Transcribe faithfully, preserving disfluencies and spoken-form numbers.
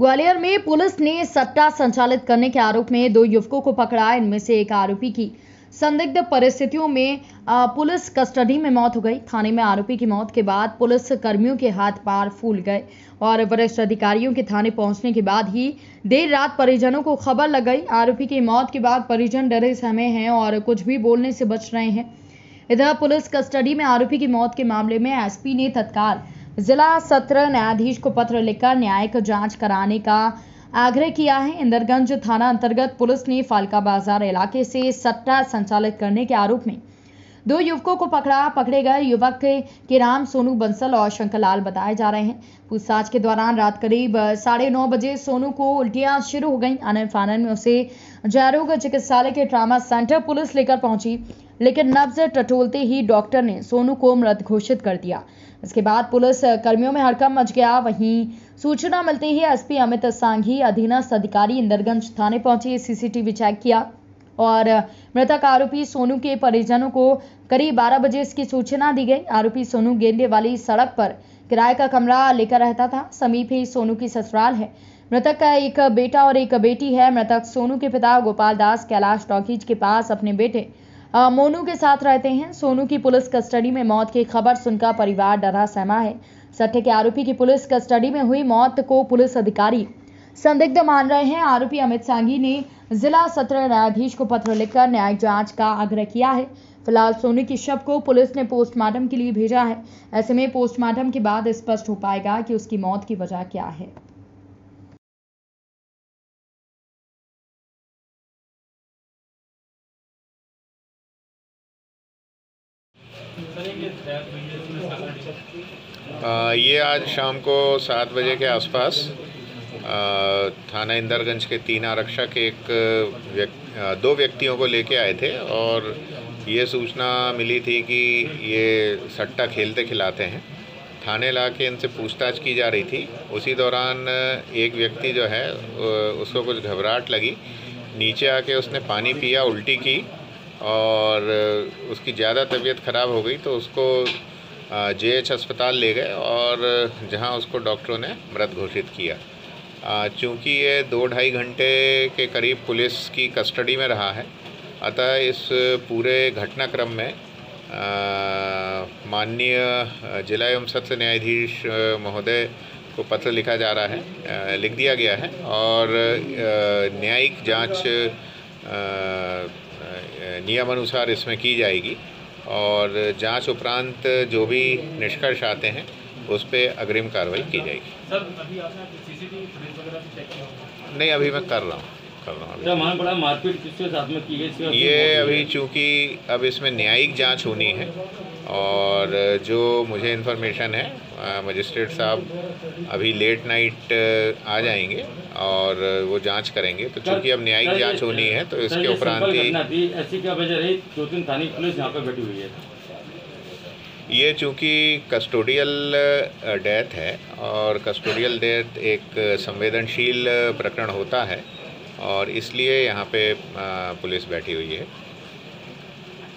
ग्वालियर में पुलिस ने सट्टा संचालित करने के आरोप में दो युवकों को पकड़ा। इनमें से एक आरोपी की संदिग्ध परिस्थितियों में पुलिस कस्टडी में मौत हो गई। थाने में आरोपी की मौत के बाद पुलिस कर्मियों के हाथ पांव फूल गए और वरिष्ठ अधिकारियों के थाने पहुंचने के बाद ही देर रात परिजनों को खबर लग गई। आरोपी की मौत के बाद परिजन डरे सहमे हैं और कुछ भी बोलने से बच रहे हैं। इधर पुलिस कस्टडी में आरोपी की मौत के मामले में एसपी ने तत्काल जिला सत्र न्यायाधीश को पत्र लिखकर न्यायिक जांच कराने का आग्रह किया है। इंदरगंज थाना अंतर्गत पुलिस ने फालका बाजार इलाके से सट्टा संचालित करने के आरोप में दो युवकों को पकड़ा। पकड़े गए युवक के नाम सोनू बंसल और शंकर लाल बताए जा रहे हैं। पूछताछ के दौरान रात करीब साढ़े नौ बजे सोनू को उल्टियां शुरू हो गई। आनन फानन में उसे जयरोग चिकित्सालय के ट्रामा सेंटर पुलिस लेकर पहुंची, लेकिन नब्ज टटोलते ही डॉक्टर ने सोनू को मृत घोषित कर दिया। इसके बाद पुलिस कर्मियों में हड़कंप मच गया। वहीं सूचना मिलते ही एसपी अमित सांघी अधीनस्थ अधिकारी इंदरगंज थाने पहुंचे, सीसीटीवी चेक किया और मृतक आरोपी सोनू के परिजनों को करीब बारह बजे इसकी सूचना दी गई। आरोपी सोनू गेंडे वाली सड़क पर किराए का कमरा लेकर रहता था। समीप ही सोनू की ससुराल है। मृतक का एक बेटा और एक बेटी है। मृतक सोनू के पिता गोपाल दास कैलाश टॉकीज के पास अपने बेटे मोनू के साथ रहते हैं। सोनू की पुलिस कस्टडी में मौत की खबर सुनकर परिवार डरा सहमा है। सट्टे के आरोपी की पुलिस कस्टडी में हुई मौत को पुलिस अधिकारी संदिग्ध मान रहे हैं। आरोपी अमित सांगी ने जिला सत्र न्यायाधीश को पत्र लिखकर न्यायिक जांच का आग्रह किया है। फिलहाल सोनू की शव को पुलिस ने पोस्टमार्टम के लिए भेजा है। ऐसे में पोस्टमार्टम के बाद स्पष्ट हो पाएगा कि उसकी मौत की वजह क्या है। आ, ये आज शाम को सात बजे के आसपास थाना इंदरगंज के तीन आरक्षक एक व्यक्ति दो व्यक्तियों को लेके आए थे और ये सूचना मिली थी कि ये सट्टा खेलते खिलाते हैं। थाने लाके इनसे पूछताछ की जा रही थी। उसी दौरान एक व्यक्ति जो है उसको कुछ घबराहट लगी, नीचे आके उसने पानी पिया, उल्टी की और उसकी ज़्यादा तबीयत ख़राब हो गई तो उसको जे एच अस्पताल ले गए और जहां उसको डॉक्टरों ने मृत घोषित किया। चूँकि ये दो ढाई घंटे के करीब पुलिस की कस्टडी में रहा है, अतः इस पूरे घटनाक्रम में माननीय जिला एवं सत्र न्यायाधीश महोदय को पत्र लिखा जा रहा है, लिख दिया गया है और न्यायिक जांच नियमानुसार इसमें की जाएगी और जांच उपरांत जो भी निष्कर्ष आते हैं उस पर अग्रिम कार्रवाई की जाएगी। सर अभी आपने सीसीटीवी फुटेज वगैरह चेक किया? नहीं, अभी मैं कर रहा हूँ कर रहा हूँ बड़ा मारपीट किसके साथ में की गई ये अभी चूँकि अब इसमें न्यायिक जांच होनी है और जो मुझे इन्फॉर्मेशन है मजिस्ट्रेट साहब अभी लेट नाइट आ जाएंगे और वो जांच करेंगे। तो चूँकि अब न्यायिक जांच होनी है तो इसके उपरांत ही ऐसी क्या वजह रही दो तीन थाने पुलिस यहाँ पर बैठी हुई है? ये चूँकि कस्टोडियल डेथ है और कस्टोडियल डेथ एक संवेदनशील प्रकरण होता है और इसलिए यहाँ पे पुलिस बैठी हुई है।